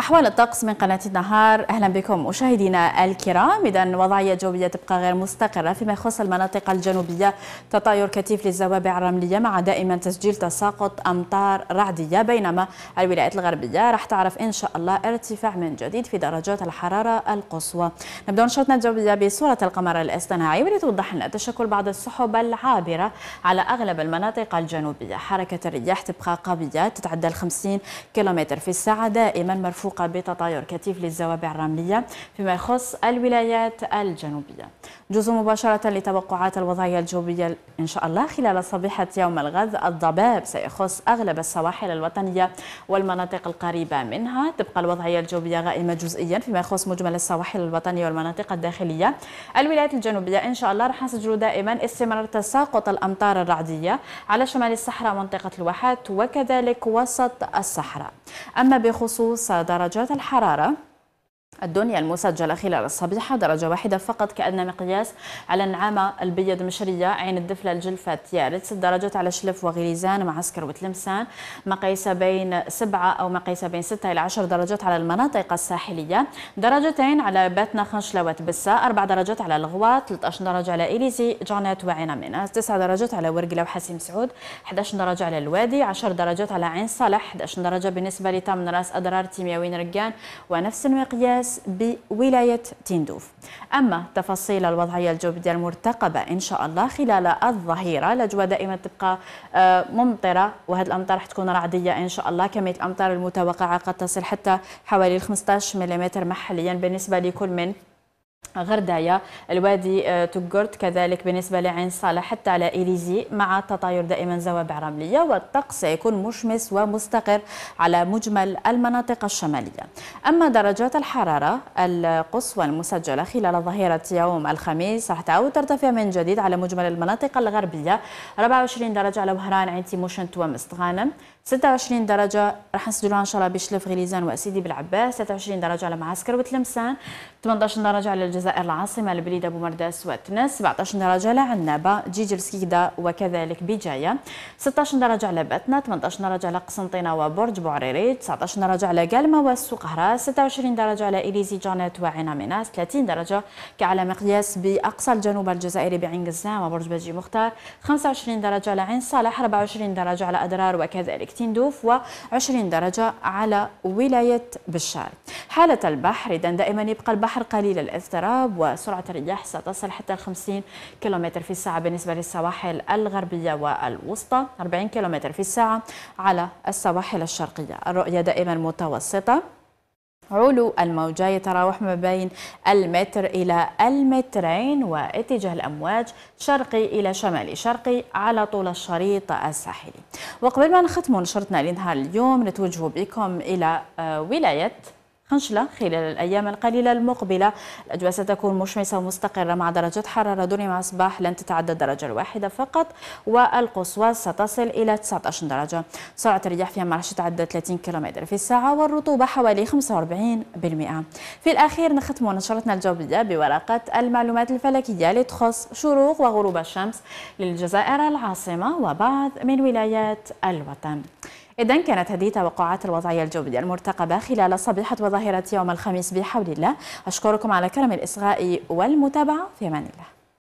أحوال الطقس من قناة النهار. أهلا بكم مشاهدينا الكرام. إذن وضعية جوية تبقى غير مستقرة فيما يخص المناطق الجنوبية، تطاير كثيف للزوابع الرملية مع دائما تسجيل تساقط أمطار رعدية، بينما الولايات الغربية راح تعرف إن شاء الله ارتفاع من جديد في درجات الحرارة القصوى. نبدأ نشاطنا الجوية بصورة القمر الاصطناعي واللي توضح لنا تشكل بعض السحب العابرة على أغلب المناطق الجنوبية. حركة الرياح تبقى قوية تتعدى 50 كيلومتر في الساعة، دائما مرفوعة بتطاير كثيف للزوابع الرملية فيما يخص الولايات الجنوبية. نجوز مباشرة لتوقعات الوضعية الجوية إن شاء الله خلال صبيحة يوم الغد. الضباب سيخص أغلب السواحل الوطنية والمناطق القريبة منها. تبقى الوضعية الجوية غائمة جزئيا فيما يخص مجمل السواحل الوطنية والمناطق الداخلية. الولايات الجنوبية إن شاء الله راح نسجل دائما استمرار تساقط الأمطار الرعدية على شمال الصحراء، منطقة الواحات وكذلك وسط الصحراء. أما بخصوص درجات الحرارة الدنيا المسجلة خلال الصبيحة، درجة واحدة فقط كأدنى مقياس على النعامة، البيض، مشرية، عين الدفلة، الجلفة، تيارت. 6 درجات على شلف وغليزان، معسكر وتلمسان، مقايسة بين 7 أو مقايسة بين 6 إلى 10 درجات على المناطق الساحلية، درجتين على باتنا، خنشلوات، بسة، 4 درجات على الغواط، 13 درجة على إليزي، جانات وعين مناس، 9 درجات على ورقلة وحسيم سعود، 11 درجة على الوادي، 10 درجات على عين صالح، 11 درجة بالنسبة لتمن راس أدرار، تيمياوين، رجان، ونفس المقياس بولاية تندوف. أما تفاصيل الوضعية الجوية المرتقبة إن شاء الله خلال الظهيرة، الأجواء دائما تبقى ممطرة وهذه الأمطار راح تكون رعدية إن شاء الله. كمية الأمطار المتوقعة قد تصل حتى حوالي 15 ملم محليا بالنسبة لكل من غردايا، الوادي تقرت، كذلك بالنسبة لعين صالح حتى على إليزي، مع تطاير دائما زوابع رملية. والطقس سيكون مشمس ومستقر على مجمل المناطق الشمالية. أما درجات الحرارة القصوى المسجلة خلال ظهيرة يوم الخميس راح تعود ترتفع من جديد على مجمل المناطق الغربية، 24 درجة على وهران، عين تيموشن، ومست غانم، 26 درجة راح نسجلوها إن شاء الله بشلف، غليزان وأسيدي بالعباس، 23 درجة على معسكر وتلمسان، 18 درجة على الجزائر العاصمة، البليد، أبو مرداس وتنس، 17 درجة على عنابة، جيجل، سكيدة وكذلك بجاية، 16 درجة على باتنا، 18 درجة على قسنطينة وبرج بوعريري، 19 درجة على قالمة والسوق هراس، 26 درجة على إليزي، جانت وعين مناس، 30 درجة كعلى مقياس بأقصى الجنوب الجزائري بعين قزام وبرج بجي مختار، 25 درجة على عين صالح، 24 درجة على أدرار وكذلك تندوف، و20 درجة على ولاية بشار. حالة البحر، إذن دائما يبقى البحر قليل الاضطراب وسرعة الرياح ستصل حتى 50 كيلومتر في الساعة بالنسبة للسواحل الغربية والوسطى، 40 كيلومتر في الساعة على السواحل الشرقية. الرؤية دائما متوسطة، علو الموجة يتراوح ما بين 1 متر إلى 2 مترين، واتجاه الأمواج شرقي إلى شمالي شرقي على طول الشريط الساحلي. وقبل ما نختم نشرتنا لنهار اليوم نتوجه بكم إلى ولاية خنشلة. خلال الأيام القليلة المقبلة الأجواء ستكون مشمسة ومستقرة مع درجات حرارة دنيا مع الصباح لن تتعدى الدرجة الواحدة فقط، والقصوى ستصل إلى 19 درجة. سرعة الرياح فيها ما راح تتعدى 30 كم في الساعة، والرطوبة حوالي 45%. في الأخير نختم نشرتنا الجوية بورقة المعلومات الفلكية اللي تخص شروق وغروب الشمس للجزائر العاصمة وبعض من ولايات الوطن. إذن كانت هذه توقعات الوضعية الجوية المرتقبة خلال صبيحة وظاهرة يوم الخميس بحول الله. أشكركم على كرم الإصغاء والمتابعة. في أمان الله.